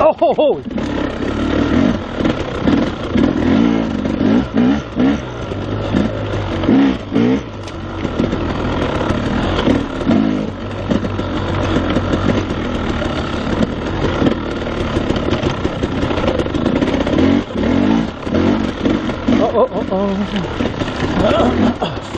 Oh ho ho!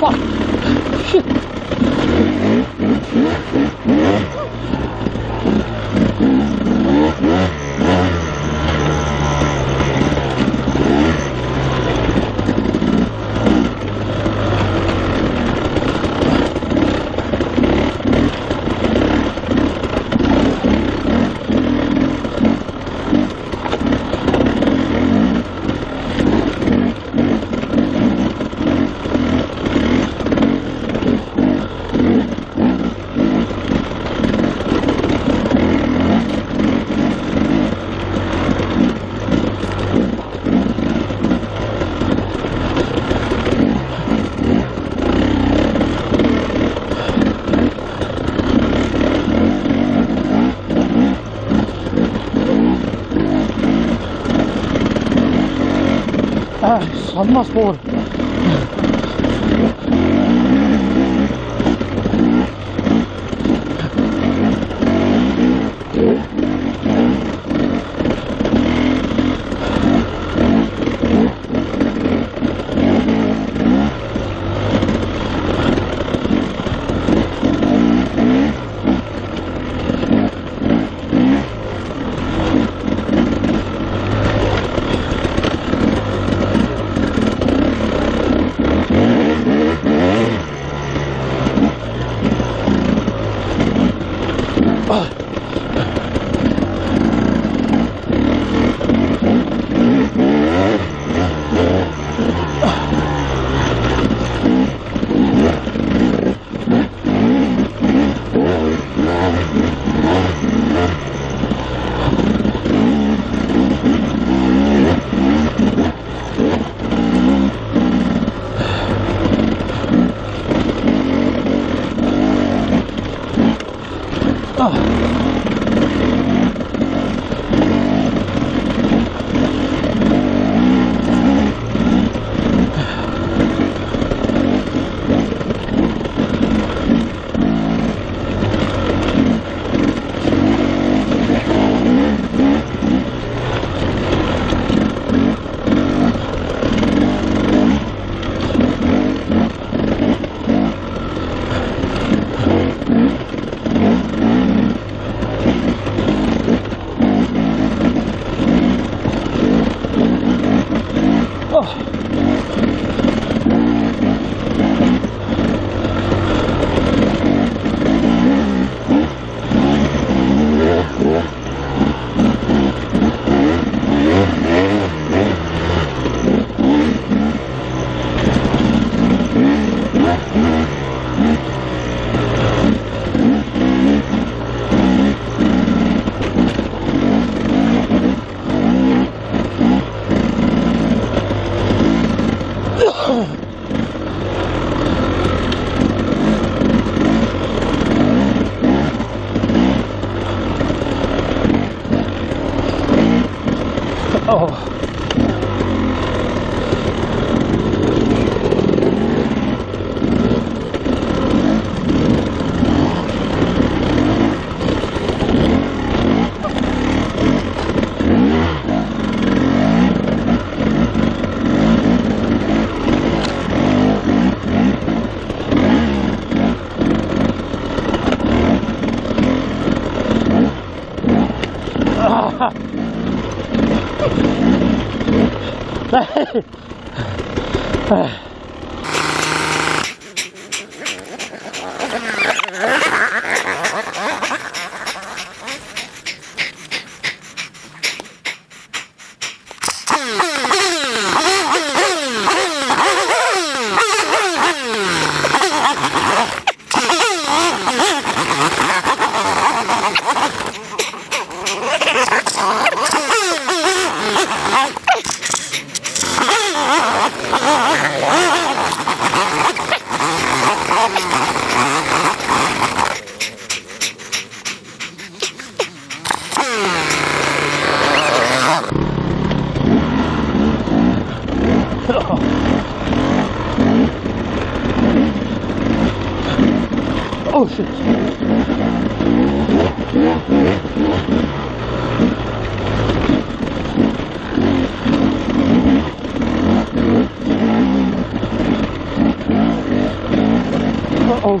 Fuck! Shit! Sanmaz bu olur. süt. Oh.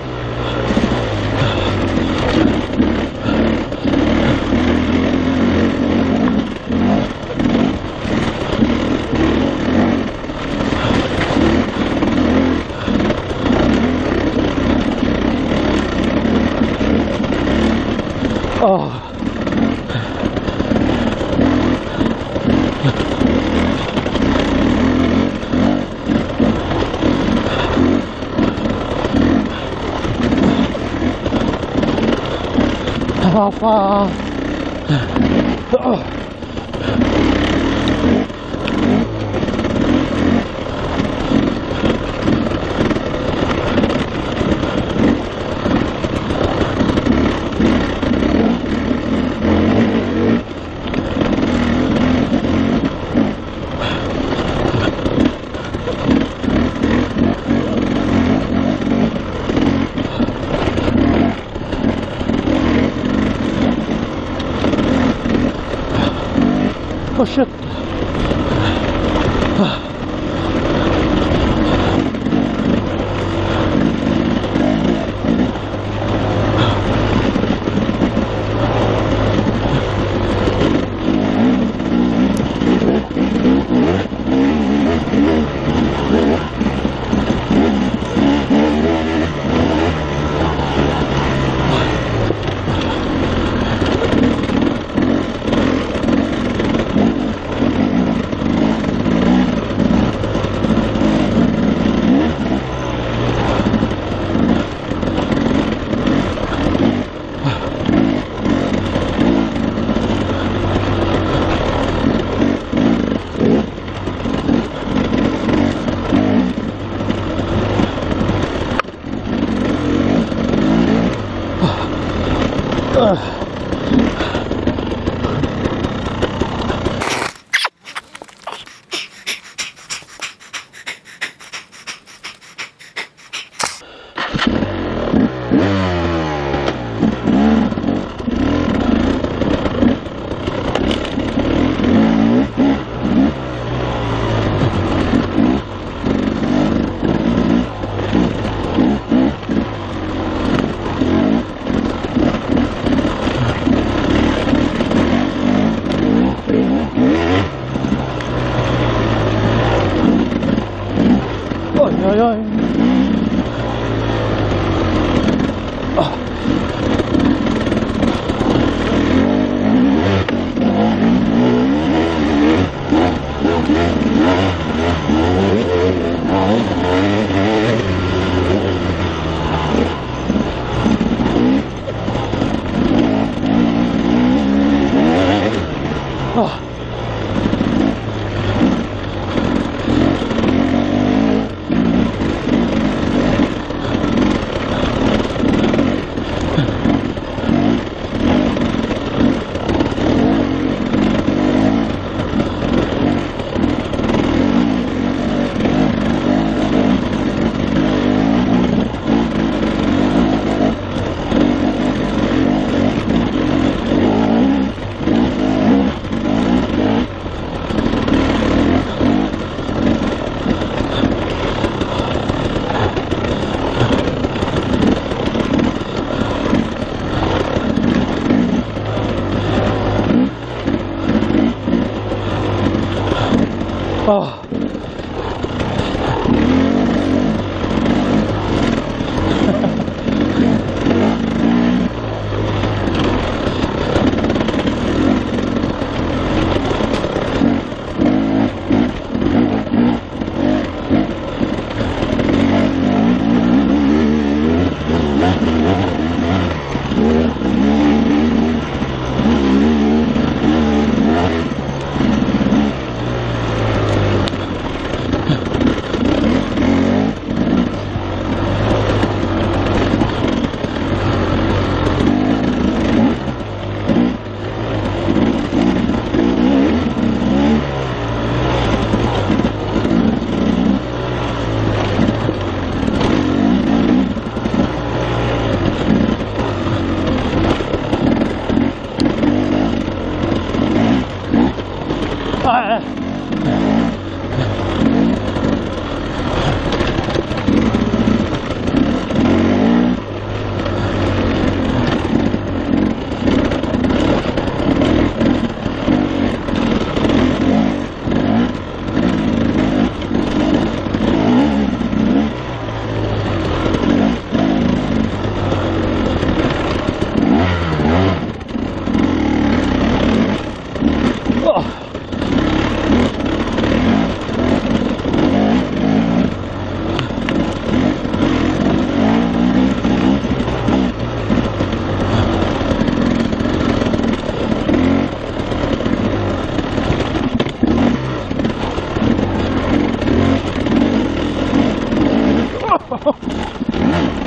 Oh. Rafa. Oh. Oh shit. Oh. Ay.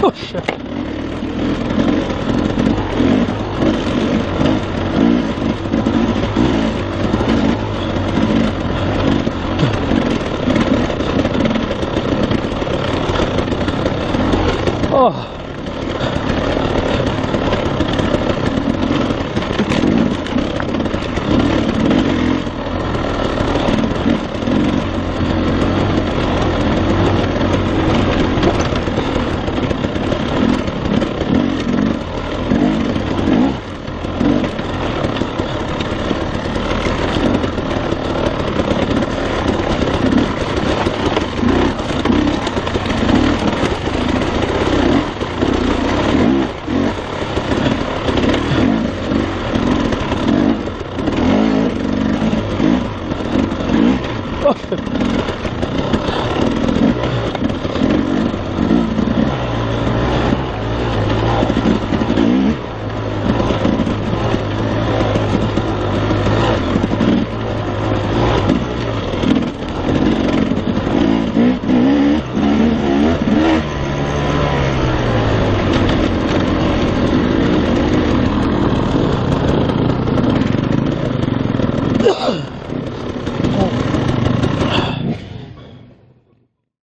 Oh shit. Oh.